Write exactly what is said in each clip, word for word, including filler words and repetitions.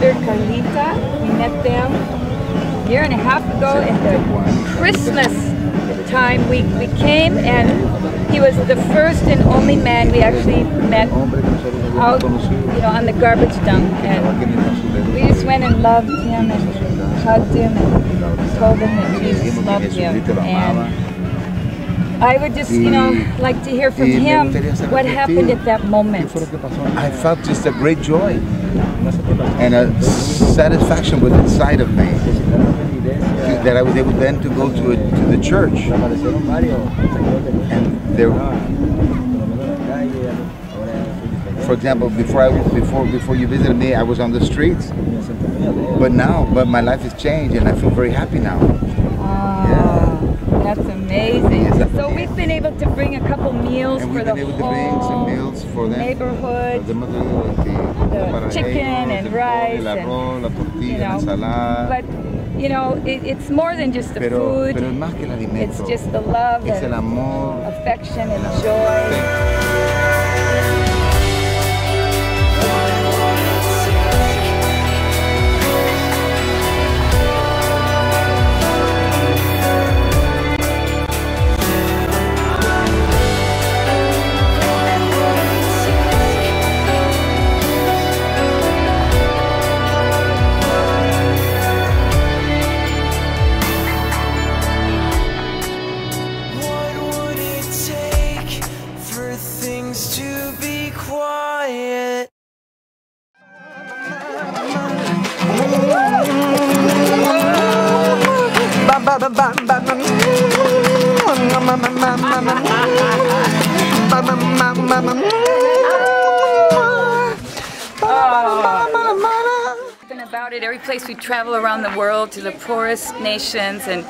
daughter Carlita. We met them a year and a half ago at the Christmas time. We, we came and he was the first and only man we actually met out, you know, on the garbage dump. And we just went and loved him and hugged him and told him that Jesus loved him. And I would just, you know, like to hear from him what happened at that moment. I felt just a great joy and a satisfaction with the side of me that I was able then to go to, a, to the church. And there, for example, before I before before you visited me, I was on the streets, but now, but my life has changed, and I feel very happy now. That's amazing. So we've been able to bring a couple meals and for the whole to bring some meals for them. Neighborhood, the, the chicken and rice, and, and, you know, but you know, it, it's more than just the pero, food, pero it's just the love, and el amor, affection and joy. About it, every place we travel around the world, to the poorest nations and,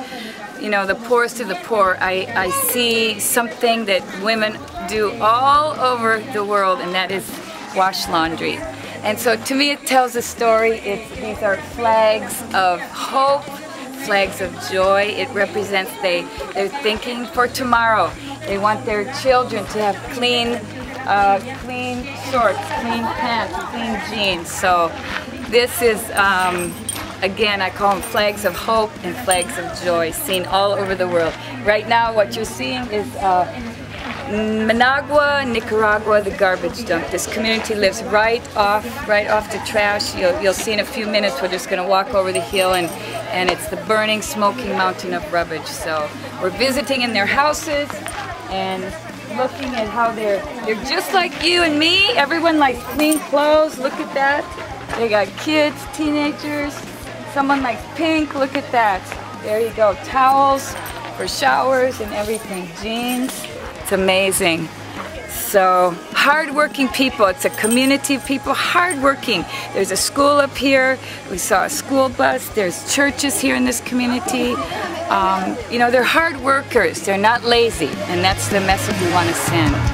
you know, the poorest of the poor, I, I see something that women do all over the world, and that is wash laundry. And so to me it tells a story. It's, these are flags of hope, flags of joy. It represents they, they're thinking for tomorrow. They want their children to have clean, uh, clean shorts, clean pants, clean jeans. So this is, um, again, I call them flags of hope and flags of joy, seen all over the world. Right now what you're seeing is uh, Managua, Nicaragua, the garbage dump. This community lives right off, right off the trash. You'll, you'll see in a few minutes, we're just gonna walk over the hill, and, and it's the burning, smoking mountain of rubbish. So we're visiting in their houses and looking at how they're, they're just like you and me. Everyone likes clean clothes, look at that. They got kids, teenagers, someone likes pink, look at that. There you go, towels for showers and everything, jeans. It's amazing. So, hardworking people. It's a community of people, hardworking. There's a school up here. We saw a school bus. There's churches here in this community. Um, you know, they're hard workers. They're not lazy. And that's the message we want to send.